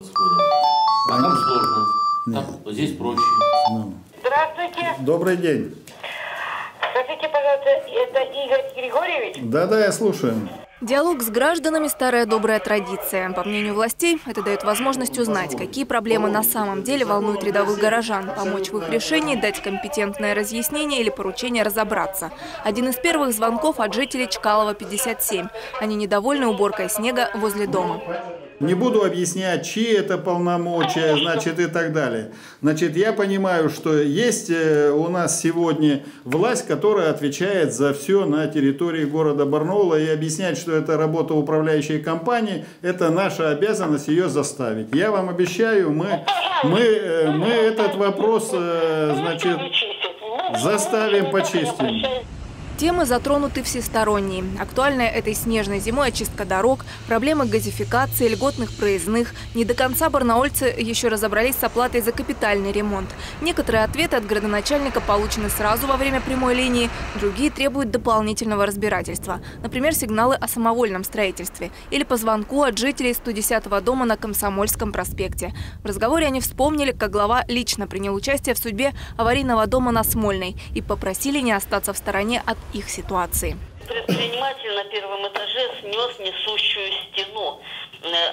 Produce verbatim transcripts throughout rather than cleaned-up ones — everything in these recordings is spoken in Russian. А там сложно. Там, здесь проще. Ну. Здравствуйте. Добрый день. Скажите, пожалуйста, это Игорь Григорьевич? Да-да, я слушаю. Диалог с гражданами – старая добрая традиция. По мнению властей, это дает возможность узнать, какие проблемы на самом деле волнуют рядовых горожан, помочь в их решении, дать компетентное разъяснение или поручение разобраться. Один из первых звонков от жителей Чкалова, пятьдесят семь. Они недовольны уборкой снега возле дома. Не буду объяснять, чьи это полномочия, значит, и так далее. Значит, я понимаю, что есть у нас сегодня власть, которая отвечает за все на территории города Барнаула, и объяснять, что это работа управляющей компании, это наша обязанность ее заставить. Я вам обещаю, мы, мы, мы этот вопрос, значит, заставим, почистим. Темы затронуты всесторонние. Актуальная этой снежной зимой очистка дорог, проблемы газификации, льготных проездных. Не до конца барнаульцы еще разобрались с оплатой за капитальный ремонт. Некоторые ответы от градоначальника получены сразу во время прямой линии, другие требуют дополнительного разбирательства. Например, сигналы о самовольном строительстве или по звонку от жителей сто десятого дома на Комсомольском проспекте. В разговоре они вспомнили, как глава лично принял участие в судьбе аварийного дома на Смольной и попросили не остаться в стороне от их ситуации. Предприниматель на первом этаже снес несущую стену,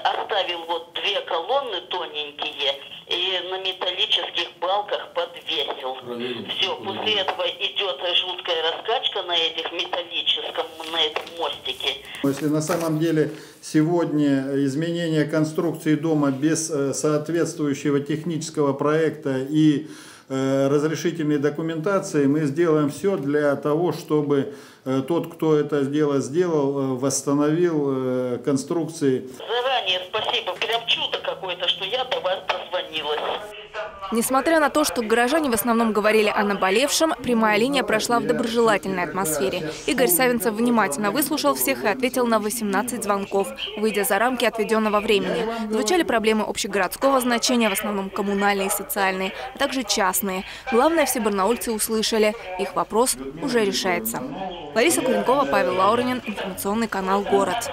оставил вот две колонны тоненькие и на металлических балках подвесил. Все, после этого идет жуткая раскачка на этих металлическом, на этом мостике. Если на самом деле сегодня изменение конструкции дома без соответствующего технического проекта и разрешительной документации, мы сделаем все для того, чтобы тот, кто это дело сделал, восстановил конструкции. Заранее спасибо, прям чудо какое-то, что я до вас дозвонилась. Несмотря на то, что горожане в основном говорили о наболевшем, прямая линия прошла в доброжелательной атмосфере. Игорь Савинцев внимательно выслушал всех и ответил на восемнадцать звонков, выйдя за рамки отведенного времени. Звучали проблемы общегородского значения, в основном коммунальные и социальные, а также частные. Главное, все барнаульцы услышали. Их вопрос уже решается. Лариса Куренкова, Павел Лауринин, информационный канал «Город».